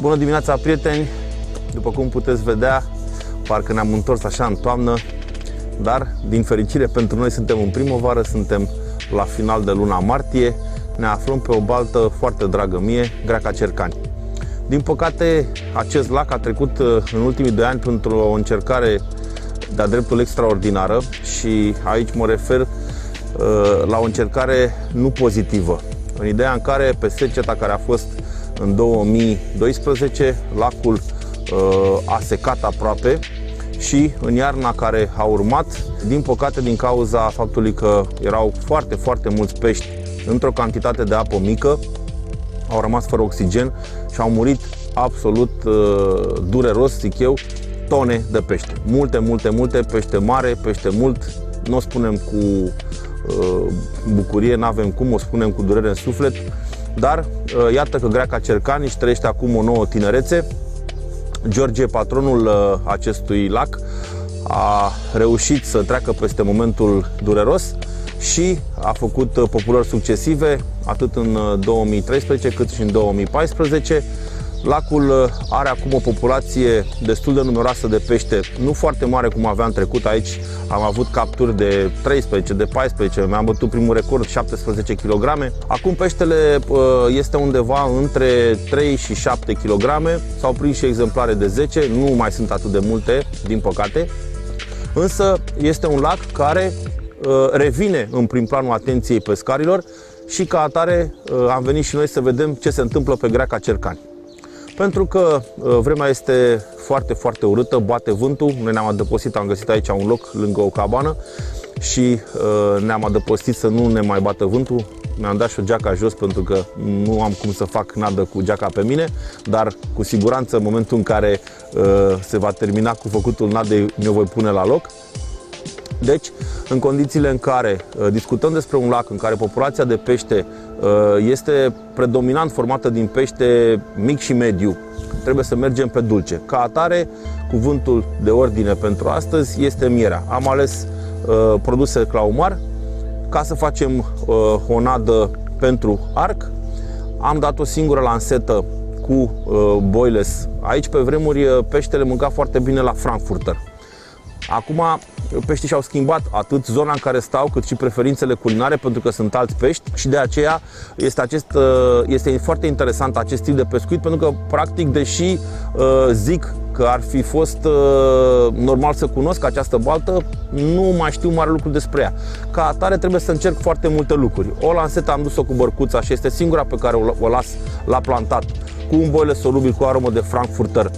Bună dimineața, prieteni! După cum puteți vedea, parcă ne-am întors așa în toamnă, dar, din fericire pentru noi, suntem în primăvară, suntem la final de luna martie, ne aflăm pe o baltă foarte dragă mie, Greaca Cercani. Din păcate, acest lac a trecut în ultimii 2 ani printr-o încercare de-a dreptul extraordinară și aici mă refer la o încercare nu pozitivă, în ideea în care pe seceta care a fost în 2012, lacul a secat aproape și în iarna care a urmat, din păcate, din cauza faptului că erau foarte mulți pești într-o cantitate de apă mică, au rămas fără oxigen și au murit absolut dureros, zic eu, tone de pește. Multe, pește mare, pește mult, nu o spunem cu bucurie, nu avem cum, o spunem cu durere în suflet. Dar iată că Greaca Cercani își trăiește acum o nouă tinerețe. George, patronul acestui lac, a reușit să treacă peste momentul dureros și a făcut populări succesive, atât în 2013 cât și în 2014. Lacul are acum o populație destul de numeroasă de pește, nu foarte mare cum avea în trecut. Aici am avut capturi de 13, de 14, mi-am bătut primul record, 17 kg. Acum peștele este undeva între 3 și 7 kg, s-au prins și exemplare de 10, nu mai sunt atât de multe, din păcate. Însă este un lac care revine în prim planul atenției pescarilor și ca atare am venit și noi să vedem ce se întâmplă pe Greaca Cercani. Pentru că vremea este foarte urâtă, bate vântul, noi ne-am adăpostit, am găsit aici un loc lângă o cabană și ne-am adăpostit să nu ne mai bată vântul. Mi-am dat și o geaca jos pentru că nu am cum să fac nadă cu geaca pe mine, dar cu siguranță în momentul în care se va termina cu făcutul nadei, mi-o voi pune la loc. Deci, în condițiile în care discutăm despre un lac în care populația de pește este predominant formată din pește mic și mediu, trebuie să mergem pe dulce. Ca atare, cuvântul de ordine pentru astăzi este mierea. Am ales produse Claumar ca să facem o nadă pentru arc. Am dat o singură lansetă cu boiles. Aici, pe vremuri, peștele mânca foarte bine la frankfurter. Acum peștii și-au schimbat atât zona în care stau, cât și preferințele culinare, pentru că sunt alți pești și de aceea este foarte interesant acest tip de pescuit, pentru că practic, deși zic că ar fi fost normal să cunosc această baltă, nu mai știu mare lucru despre ea. Ca atare trebuie să încerc foarte multe lucruri. O lansetă am dus-o cu bărcuța și este singura pe care o las la plantat, cu un boile solubil cu aromă de frankfurter.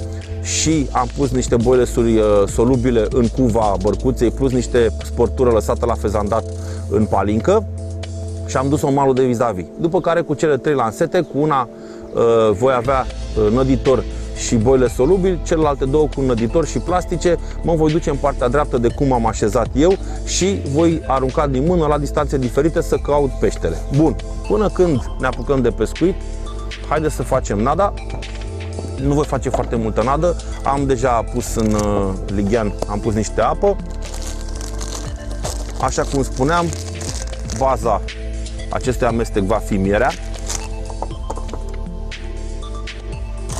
Și am pus niște boilesuri solubile în cuva bărcuței, plus niște sportură lăsată la fezandat în palincă și am dus-o în malul de vis-a-vis. După care cu cele 3 lansete, cu una voi avea năditor și boile solubili, celelalte 2 cu năditor și plastice, mă voi duce în partea dreaptă de cum am așezat eu și voi arunca din mână la distanțe diferite să caut peștele. Bun, până când ne apucăm de pescuit, haideți să facem nada. Nu voi face foarte multă nadă, am deja pus în lighean, am pus niște apă. Așa cum spuneam, baza acestui amestec va fi mierea.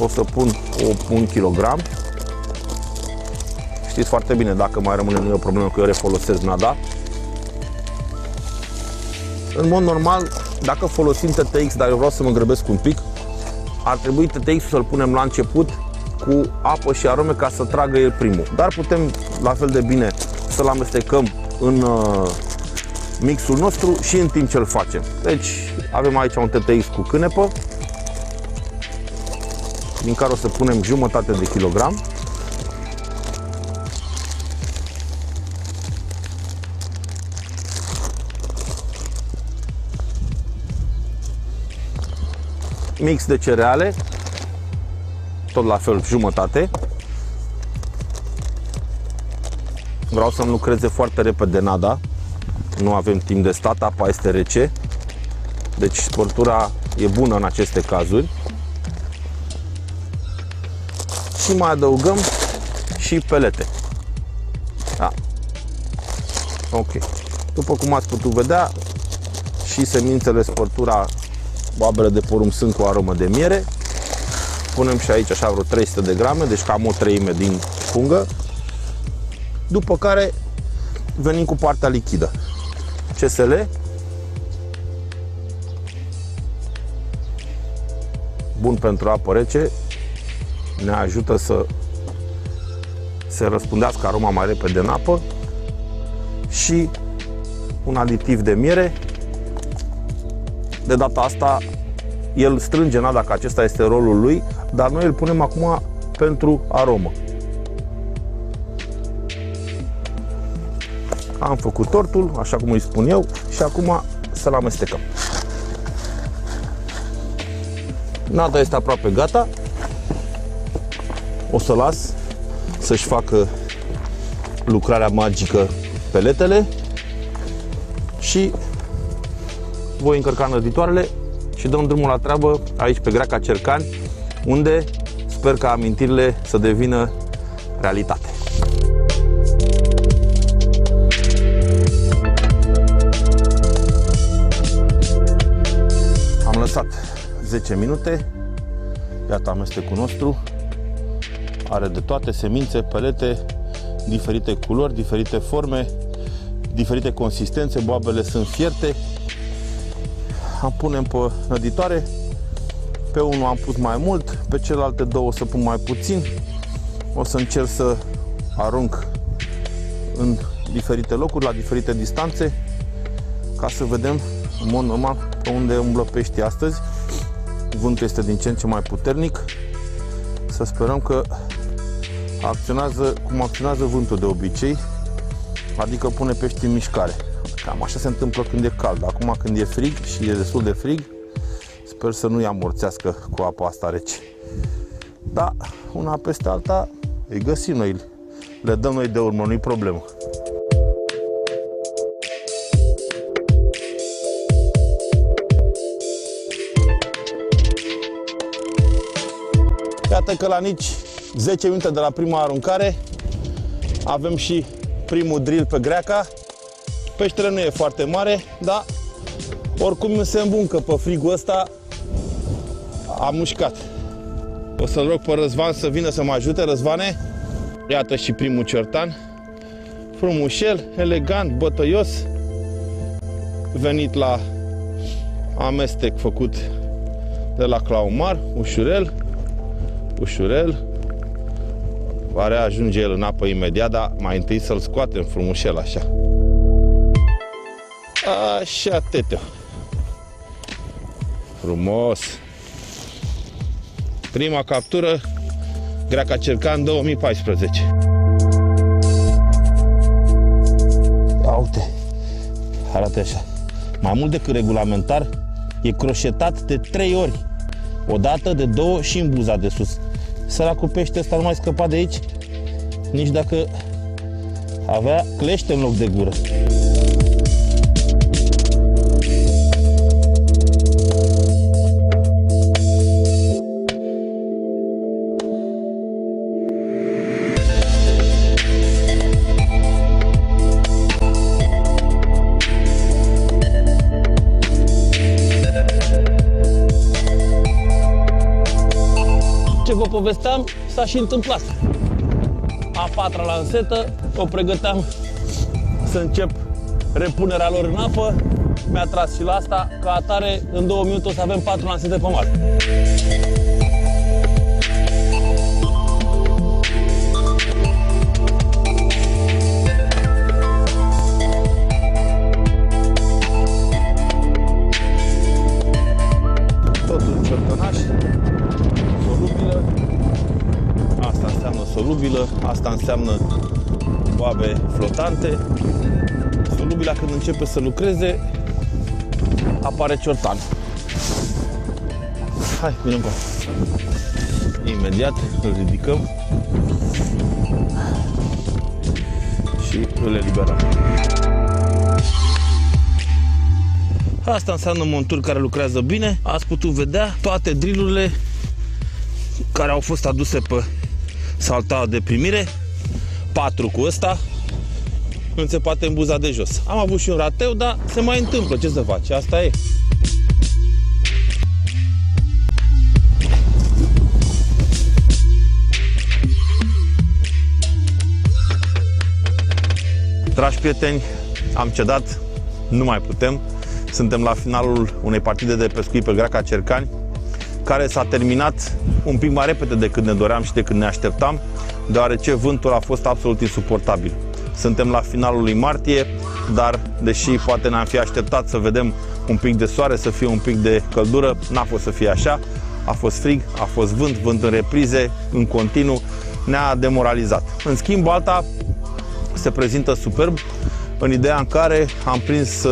O să pun 1 kg Știți foarte bine, dacă mai rămâne, nu e o problemă, că eu refolosesc nada. În mod normal, dacă folosim TTX, dar eu vreau să mă grăbesc un pic, ar trebui TTX-ul să-l punem la început cu apă și arome ca să tragă el primul. Dar putem, la fel de bine, să-l amestecăm în mixul nostru și în timp ce îl facem. Deci, avem aici un TTX cu cânepă, din care o să punem jumătate de kilogram. Mix de cereale, tot la fel jumătate. Vreau să-mi lucreze foarte repede nada, nu avem timp de stat, apa este rece, deci spărtura e bună în aceste cazuri. Și mai adăugăm și pelete. Da. Ok. După cum ați putut vedea, și semințele, spărtura, babele de porumb sunt cu aromă de miere. Punem și aici așa vreo 300 de grame, deci cam o treime din pungă. După care venim cu partea lichidă. CSL, bun pentru apă rece, ne ajută să se răspundească aroma mai repede în apă, și un aditiv de miere. De data asta el strânge nada, că acesta este rolul lui, dar noi îl punem acum pentru aromă. Am făcut tortul, așa cum îi spun eu, și acum să-l amestecăm. Nada este aproape gata. O să las să-și facă lucrarea magică peletele și voi încărca înălțitoarele și dăm drumul la treabă aici pe Greaca Cercani, unde sper ca amintirile să devină realitate. Am lăsat 10 minute, iată amestecul nostru. Are de toate, semințe, pelete, diferite culori, diferite forme, diferite consistențe, boabele sunt fierte. Am punem pe năditoare, pe unul am pus mai mult, pe celelalte două o să pun mai puțin. O să încerc să arunc în diferite locuri, la diferite distanțe, ca să vedem în mod normal pe unde umblă peștii astăzi. Vântul este din ce în ce mai puternic, să sperăm că acționează cum acționează vântul de obicei, adică pune pești în mișcare. Cam așa se întâmplă când e cald. Acum când e frig, și e destul de frig, sper să nu-i amorțească cu apa asta rece. Dar una peste alta îi găsim noi, le dăm noi de urmă, nu-i problemă. Iată că la nici 10 minute de la prima aruncare avem și primul drill pe Greaca. Peștele nu e foarte mare, dar oricum se îmbuncă pe frigul ăsta, a mușcat. O să-l rog pe Răzvan să vină să mă ajute. Răzvane, iată și primul certan, frumușel, elegant, bătăios, venit la amestec făcut de la Claumar, ușurel, ușurel. Va reajunge el în apă imediat, dar mai întâi să-l scoatem frumușel așa. Așa, teteu. Frumos. Prima captură, Greaca Cercani 2014. Uite, arată așa. Mai mult decât regulamentar, e croșetat de 3 ori. O dată, de 2 și în buza de sus. Săracul pește ăsta nu mai scăpa de aici, nici dacă avea clește în loc de gură. Povesteam, s-a și întâmplat. a patra lansetă, o pregăteam să încep repunerea lor în apă. Mi-a tras și la asta, ca atare, în 2 minute o să avem 4 lansete pe mare. Asta înseamnă boabe flotante. Solubila, când începe să lucreze, apare ciortan. Hai, vino încă. Imediat îl ridicăm și îl eliberăm. Asta înseamnă monturi care lucrează bine. Ați putut vedea toate drilurile care au fost aduse pe salta de primire, 4 cu ăsta, înțepate în buza de jos. Am avut și un rateu, dar se mai întâmplă, ce să faci, asta e. Dragi prieteni, am cedat, nu mai putem. Suntem la finalul unei partide de pescuit pe Greaca Cercani, care s-a terminat un pic mai repede decât ne doream și decât ne așteptam, deoarece vântul a fost absolut insuportabil. Suntem la finalul lui martie, dar deși poate ne-am fi așteptat să vedem un pic de soare, să fie un pic de căldură, n-a fost să fie așa. A fost frig, a fost vânt, vânt în reprize, în continuu, ne-a demoralizat. În schimb, alta se prezintă superb, în ideea în care am prins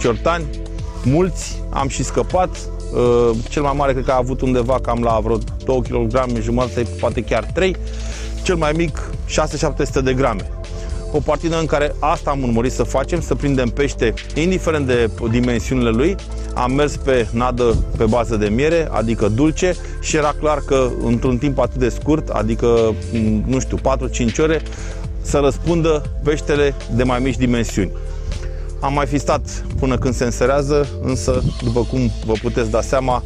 ciortani, mulți, am și scăpat. Cel mai mare cred că a avut undeva cam la vreo 2,5 kg, poate chiar 3. Cel mai mic 600-700 de grame. O partidă în care asta am urmărit să facem, să prindem pește, indiferent de dimensiunile lui. Am mers pe nadă pe bază de miere, adică dulce, și era clar că într-un timp atât de scurt, adică, nu știu, 4-5 ore, să răspundă peștele de mai mici dimensiuni. Am mai fi stat până când se înserează, însă, după cum vă puteți da seama,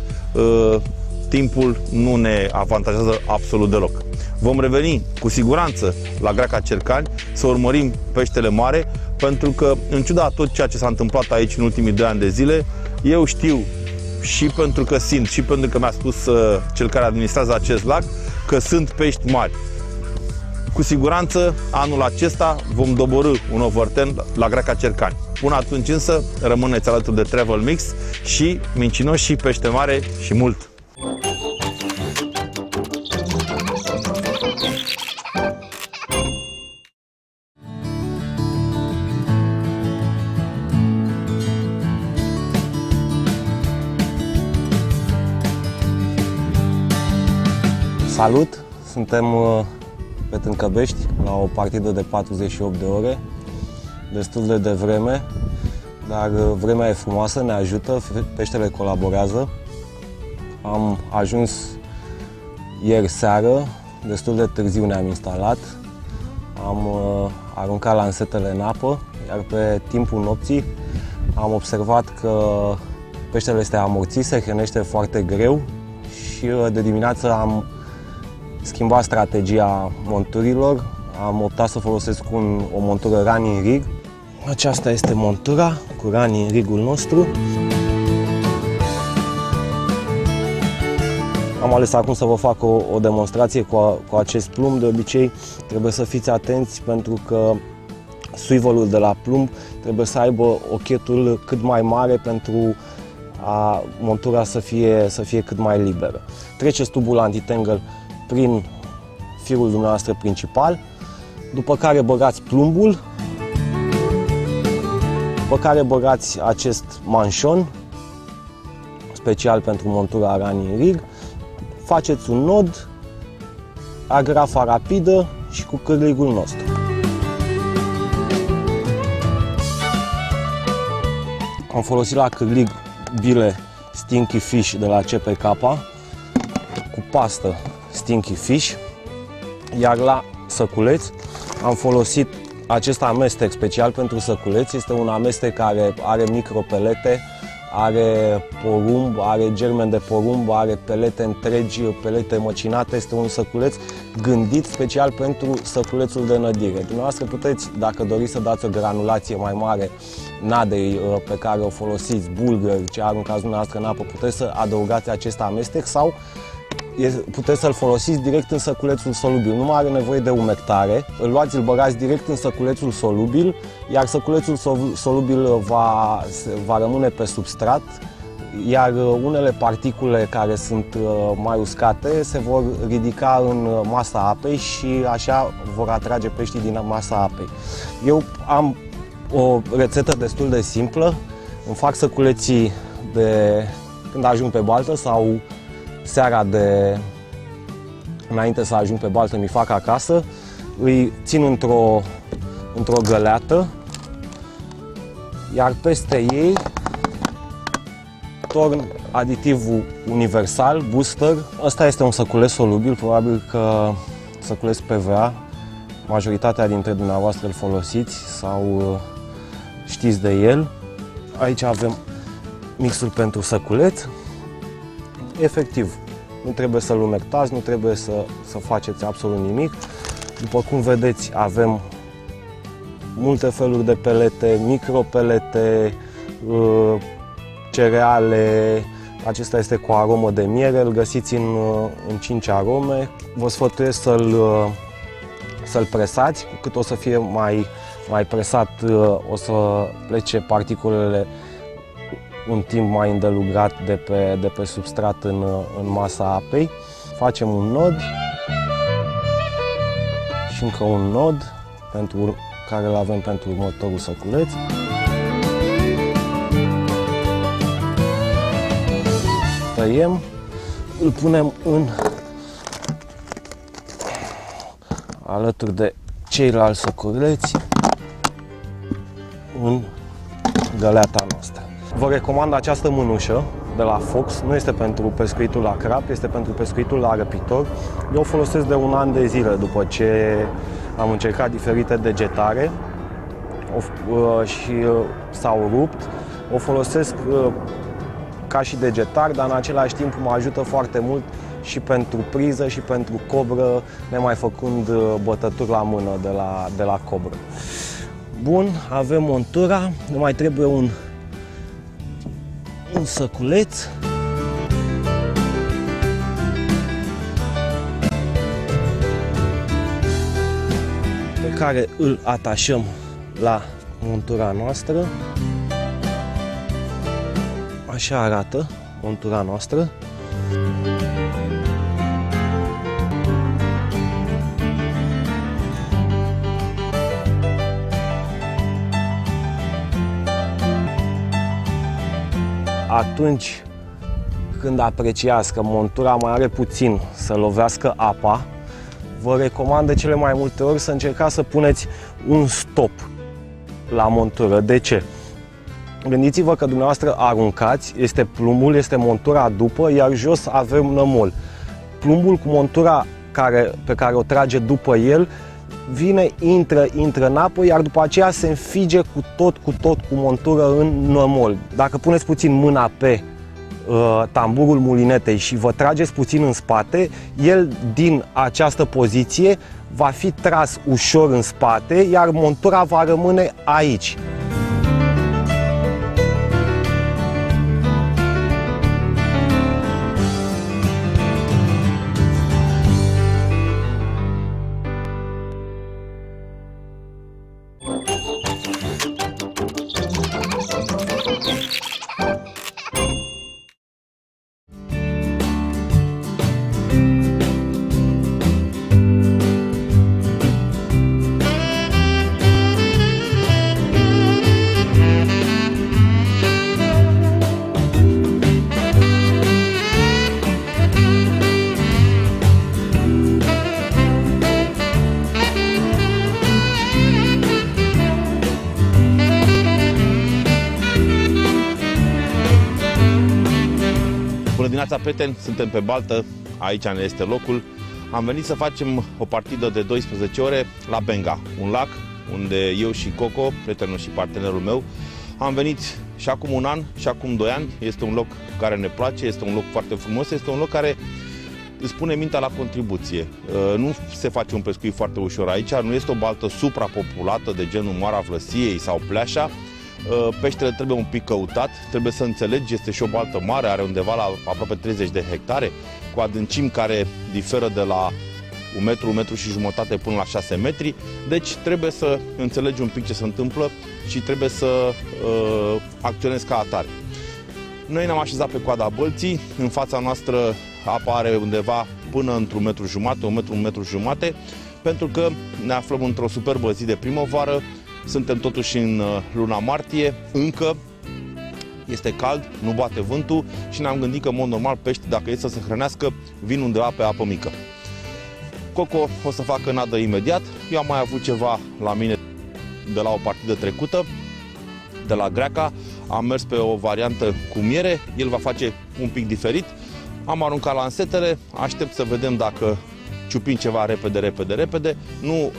timpul nu ne avantajează absolut deloc. Vom reveni cu siguranță la Greaca Cercani să urmărim peștele mare, pentru că, în ciuda tot ceea ce s-a întâmplat aici în ultimii 2 ani de zile, eu știu, și pentru că simt, și pentru că mi-a spus cel care administrează acest lac, că sunt pești mari. Cu siguranță, anul acesta vom dobori un overturn la Greaca Cercani. Până atunci însă, rămâneți alături de Travel Mix și mincinoși și pește mare și mult! Salut! Suntem pe Tâncăbești, la o partidă de 48 de ore, destul de devreme, dar vremea e frumoasă, ne ajută, peștele colaborează. Am ajuns ieri seară, destul de târziu ne-am instalat, am aruncat lansetele în apă, iar pe timpul nopții am observat că peștele este amorțit, se hrănește foarte greu și de dimineață am schimbat strategia monturilor, am optat să folosesc o montură running rig. Aceasta este montura cu running rig-ul nostru. Am ales acum să vă fac o demonstrație cu acest plumb. De obicei trebuie să fiți atenți, pentru că suivelul de la plumb trebuie să aibă ochetul cât mai mare pentru a montura să fie cât mai liberă. Treceți tubul anti-tangle prin firul dumneavoastră principal, după care băgați plumbul, după care băgați acest manșon special pentru montura running rig, faceți un nod, agrafa rapidă și cu cârligul nostru. Am folosit la cârlig bile Stinky Fish de la CPK cu pastă Stinky Fish, iar la săculeți am folosit acest amestec special pentru săculeți. Este un amestec care are micropelete, are porumb, are germen de porumb, are pelete întregi, pelete măcinate, este un săculeț gândit special pentru săculețul de nădire. Dumneavoastră puteți, dacă doriți, să dați o granulație mai mare nadei pe care o folosiți, bulgări, ce aruncați dumneavoastră în apă, puteți să adăugați acest amestec sau puteți să-l folosiți direct în săculețul solubil, nu mai are nevoie de umectare, îl luați, îl băgați direct în săculețul solubil, iar săculețul solubil va rămâne pe substrat, iar unele particule care sunt mai uscate se vor ridica în masa apei și așa vor atrage peștii din masa apei. Eu am o rețetă destul de simplă, îmi fac săculeții de când ajung pe baltă sau seara de înainte să ajung pe baltă, mi-i fac acasă, îi țin într-o găleată, iar peste ei torn aditivul universal, booster. Ăsta este un săculeț solubil, probabil că săculeț PVA, majoritatea dintre dumneavoastră îl folosiți sau știți de el. Aici avem mixul pentru săculeț. Efectiv, nu trebuie să-l umectați, nu trebuie să faceți absolut nimic. După cum vedeți, avem multe feluri de pelete, micropelete, cereale. Acesta este cu aromă de miere, îl găsiți în 5 arome. Vă sfătuiesc să-l presați, cu cât o să fie mai presat, o să plece particulele un timp mai îndelugat de pe substrat în masa apei. Facem un nod și încă un nod pentru care îl avem pentru următorul săculeț. Tăiem, îl punem alături de ceilalți săculeți în găleata noastră. Vă recomand această mânușă de la Fox, nu este pentru pescuitul la crap, este pentru pescuitul la răpitor. Eu o folosesc de 1 an de zile după ce am încercat diferite degetare și s-au rupt. O folosesc ca și degetar, dar în același timp mă ajută foarte mult și pentru priză și pentru cobră, nemai făcând bătături la mână de la cobră. Bun, avem montura, ne mai trebuie un săculeț. Pe care îl atașăm la montura noastră. Așa arată montura noastră. Atunci când apreciați că montura mai are puțin să lovească apa, vă recomand de cele mai multe ori să încercați să puneți un stop la montură. De ce? Gândiți-vă că dumneavoastră aruncați, este plumbul, este montura după, iar jos avem nămol. Plumbul cu montura pe care o trage după el vine, intră în apă, iar după aceea se înfige cu montură în nămol. Dacă puneți puțin mâna pe tamburul mulinetei și vă trageți puțin în spate, el din această poziție va fi tras ușor în spate, iar montura va rămâne aici. Prieteni, suntem pe baltă, aici ne este locul. Am venit să facem o partidă de 12 ore la Benga, un lac unde eu și Coco, prietenul și partenerul meu, Am venit și acum un an, și acum 2 ani. Este un loc care ne place, este un loc foarte frumos, este un loc care îți pune mintea la contribuție. Nu se face un pescuit foarte ușor aici, nu este o baltă suprapopulată de genul Moara Vlăsiei sau Pleașa. Peștele trebuie un pic căutat, trebuie să înțelegi, este și o baltă mare, are undeva la aproape 30 de hectare, cu adâncimi care diferă de la 1 metru, 1 metru și jumătate până la 6 metri, deci trebuie să înțelegi un pic ce se întâmplă și trebuie să acționezi ca atare. Noi ne-am așezat pe coada bălții, în fața noastră apa are undeva până într-un metru jumate, 1 metru, 1 metru jumate, pentru că ne aflăm într-o superbă zi de primăvară, suntem totuși în luna martie, încă este cald, nu bate vântul și ne-am gândit că, în mod normal, pești, dacă e să se hrănească, vin undeva pe apă mică. Coco o să facă nadă imediat, eu am mai avut ceva la mine de la o partidă trecută, de la Greaca, am mers pe o variantă cu miere, el va face un pic diferit, am aruncat lansetele, aștept să vedem dacă ciupim ceva repede, nu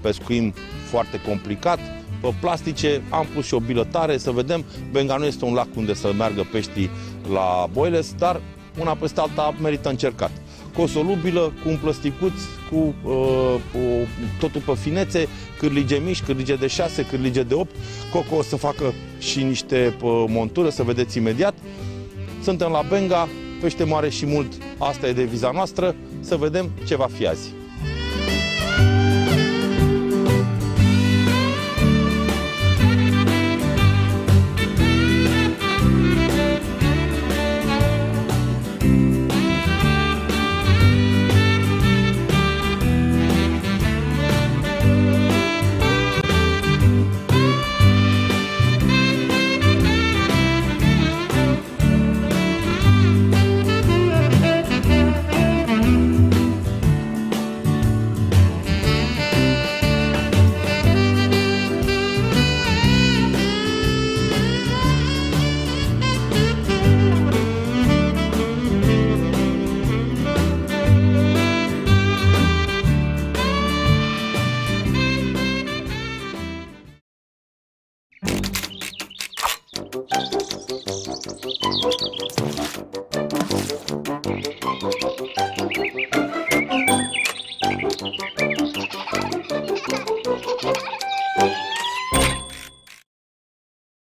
pescuim foarte complicat, pe plastice, am pus și o bilă tare, să vedem, Benga nu este un lac unde să meargă peștii la boiles, dar una peste alta merită încercat. Cu o solubilă, cu un plăsticuț, cu totul pe finețe, cârlige mici, cârlige de 6, cârlige de 8, Coco o să facă și niște montură, să vedeți imediat. Suntem la Benga, pește mare și mult, asta e deviza noastră, să vedem ce va fi azi.